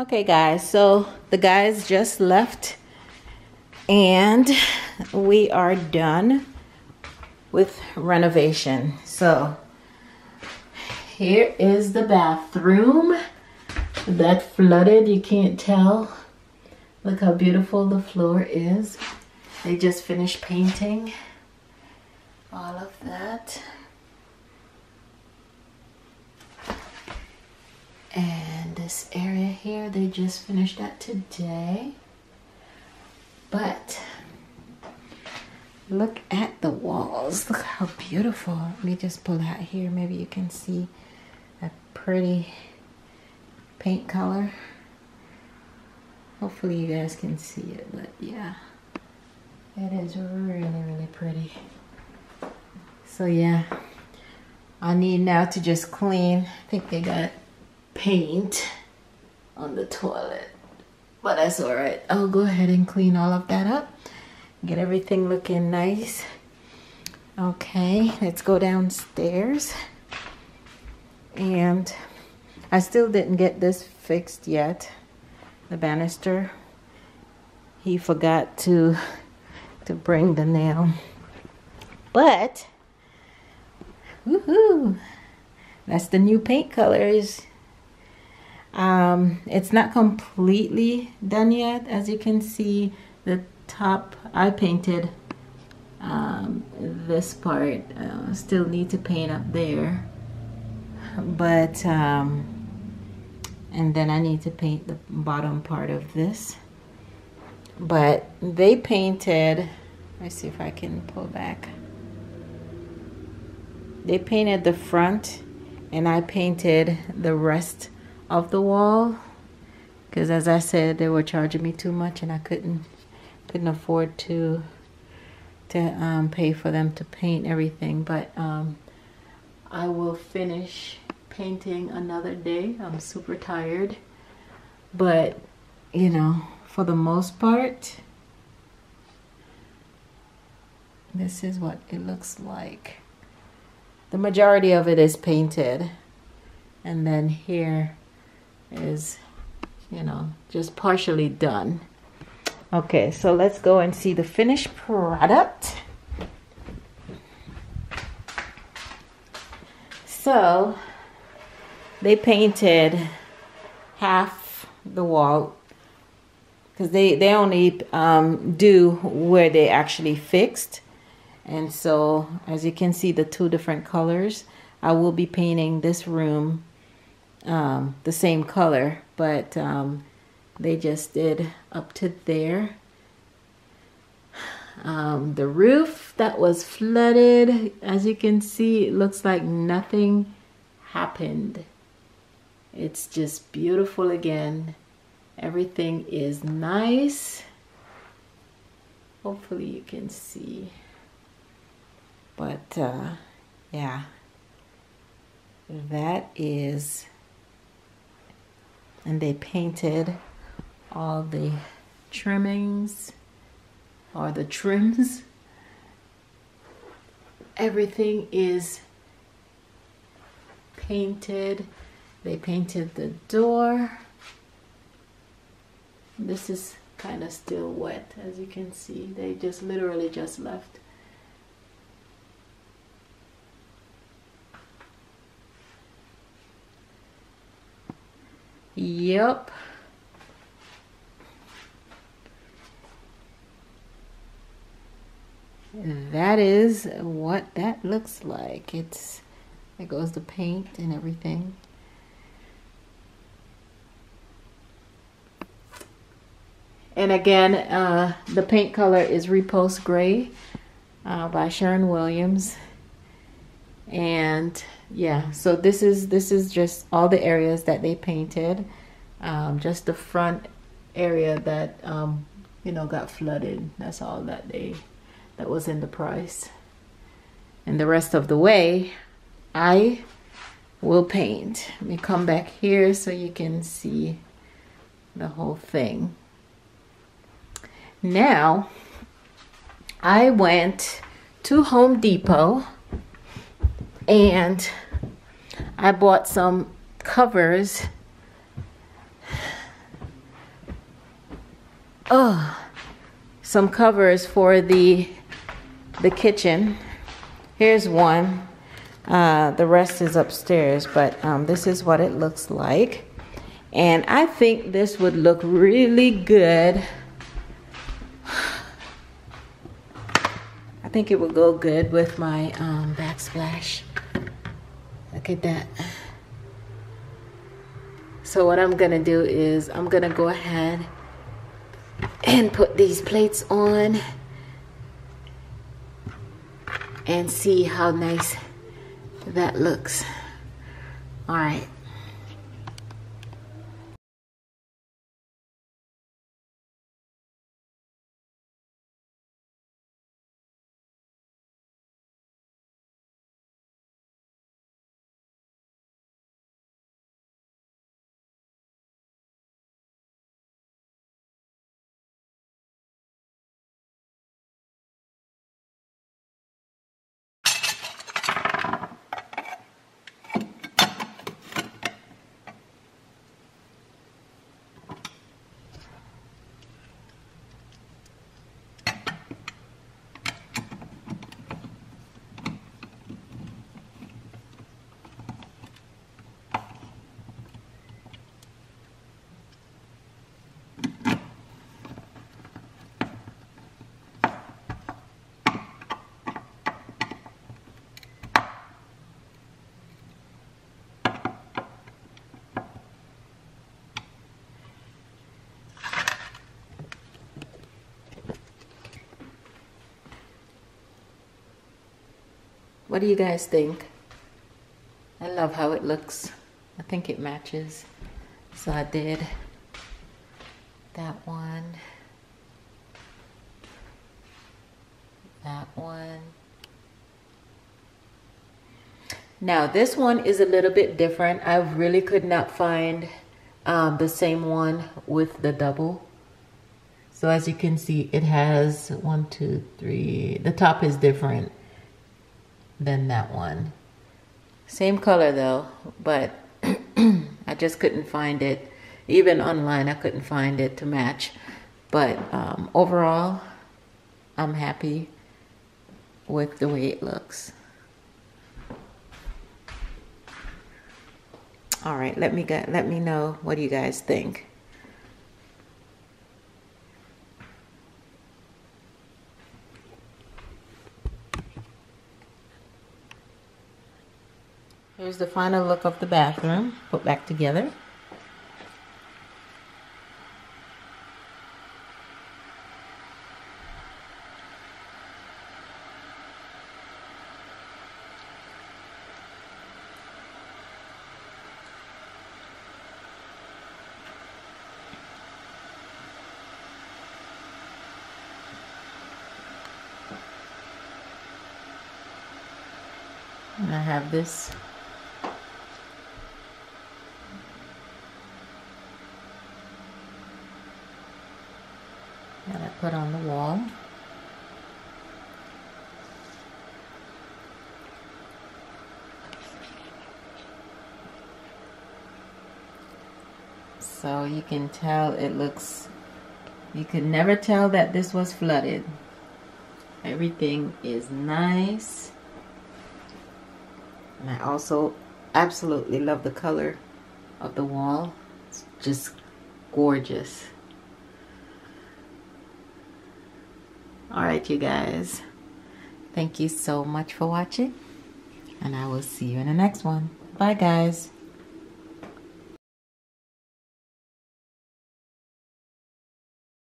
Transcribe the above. Okay guys, so the guys just left and we are done with renovation. So here is the bathroom that flooded. You can't tell. Look how beautiful the floor is. They just finished painting all of that. And this area here, they just finished that today. But look at the walls. Look how beautiful. Let me just pull out here. Maybe you can see a pretty paint color. Hopefully you guys can see it, but yeah. It is really, really pretty. So yeah, I need now to just clean. I think they got paint on the toilet, but that's all right. I'll go ahead and clean all of that up, get everything looking nice. Okay, let's go downstairs. And I still didn't get this fixed yet, the banister. He forgot to bring the nail, but woohoo, that's the new paint colors. It's not completely done yet. As you can see, the top I painted, this part still need to paint up there, but and then I need to paint the bottom part of this. But they painted, let's see if I can pull back, they painted the front and I painted the rest of the wall, because as I said, they were charging me too much and I couldn't afford to pay for them to paint everything. But I will finish painting another day. I'm super tired, but you know, for the most part, this is what it looks like. The majority of it is painted, and then here is, you know, just partially done. Okay, so let's go and see the finished product. So they painted half the wall, because they only do where they actually fixed. And so as you can see, the two different colors, I will be painting this room the same color, but they just did up to there. The roof that was flooded, as you can see, it looks like nothing happened. It's just beautiful again. Everything is nice. Hopefully you can see, but yeah, that is. And they painted all the trimmings, or the trims. Everything is painted. They painted the door. This is kind of still wet, as you can see. They just literally just left. Yep. That is what that looks like. It's, it goes the paint and everything. And again, the paint color is Repose Gray by Sherwin Williams. And yeah, so this is just all the areas that they painted. Just the front area that you know, got flooded. That's all that that was in the price. And the rest of the way I will paint. Let me come back here so you can see the whole thing. Now I went to Home Depot and I bought some covers some covers for the kitchen. Here's one. The rest is upstairs, but this is what it looks like. And I think this would look really good. I think it would go good with my backsplash. Look at that. So what I'm gonna do is I'm gonna go ahead and put these plates on and see how nice that looks. All right. What do you guys think? I love how it looks. I think it matches. So I did that one, that one. Now this one is a little bit different. I really could not find the same one with the double. So as you can see, it has 1, 2, 3, the top is different than that one. Same color though, but I just couldn't find it. Even online, I couldn't find it to match. But overall, I'm happy with the way it looks. All right, let me know what you guys think. Here's the final look of the bathroom, put back together. And I have this that I put on the wall. So you can tell it looks, you could never tell that this was flooded. Everything is nice. And I also absolutely love the color of the wall. It's just gorgeous. All right, you guys, thank you so much for watching, and I will see you in the next one. Bye, guys.